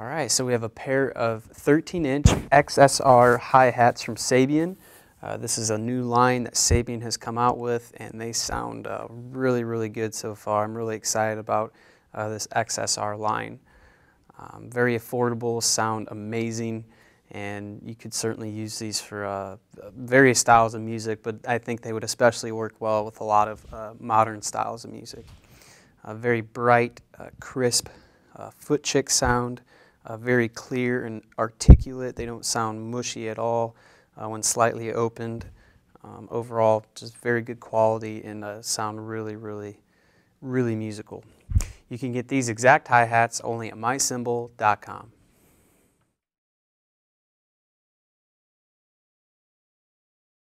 All right, so we have a pair of 13-inch XSR hi-hats from Sabian. This is a new line that Sabian has come out with, and they sound really, really good so far. I'm really excited about this XSR line. Very affordable, sound amazing, and you could certainly use these for various styles of music, but I think they would especially work well with a lot of modern styles of music. Very bright, crisp foot chick sound. Very clear and articulate. They don't sound mushy at all when slightly opened. Overall, just very good quality and sound really, really, really musical. You can get these exact hi-hats only at myCymbal.com.